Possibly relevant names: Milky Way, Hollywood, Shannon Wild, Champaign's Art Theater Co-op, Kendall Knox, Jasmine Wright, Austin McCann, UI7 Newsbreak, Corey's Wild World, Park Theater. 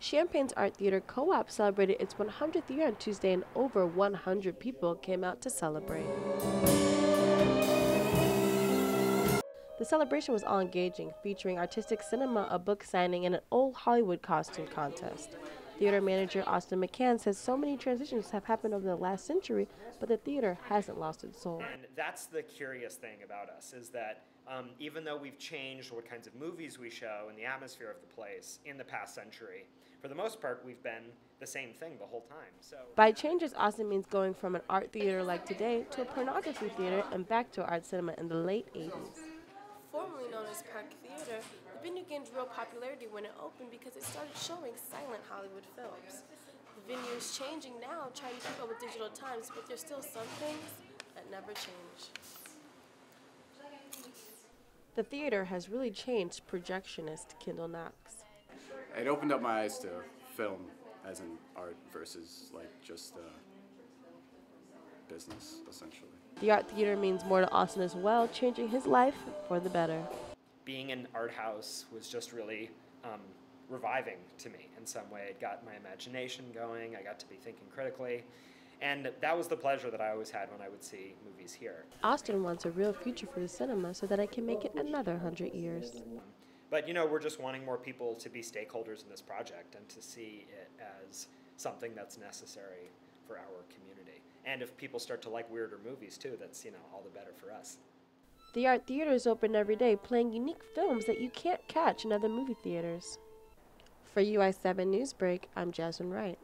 Champaign's Art Theater Co-op celebrated its 100th year on Tuesday, and over 100 people came out to celebrate. The celebration was all-engaging, featuring artistic cinema, a book signing, and an old Hollywood costume contest. Theater manager Austin McCann says so many transitions have happened over the last century, but the theater hasn't lost its soul. And that's the curious thing about us, is that even though we've changed what kinds of movies we show and the atmosphere of the place in the past century, for the most part we've been the same thing the whole time. So by changes, Austin means going from an art theater like today to a pornography theater and back to art cinema in the late 80s. Formerly known as Park Theater, the venue gained real popularity when it opened because it started showing silent Hollywood films. The venue is changing now, trying to keep up with digital times, but there's still some things that never change. The theater has really changed projectionist Kendall Knox. It opened up my eyes to film as an art versus like just business, essentially. The art theater means more to Austin as well, changing his life for the better. Being in art house was just really reviving to me in some way. It got my imagination going, I got to be thinking critically, and that was the pleasure that I always had when I would see movies here. Austin wants a real future for the cinema so that I can make it another 100 years. But you know, we're just wanting more people to be stakeholders in this project and to see it as something that's necessary for our community. And if people start to like weirder movies too, that's, you know, all the better for us. The art theater is open every day, playing unique films that you can't catch in other movie theaters. For UI7 Newsbreak, I'm Jasmine Wright.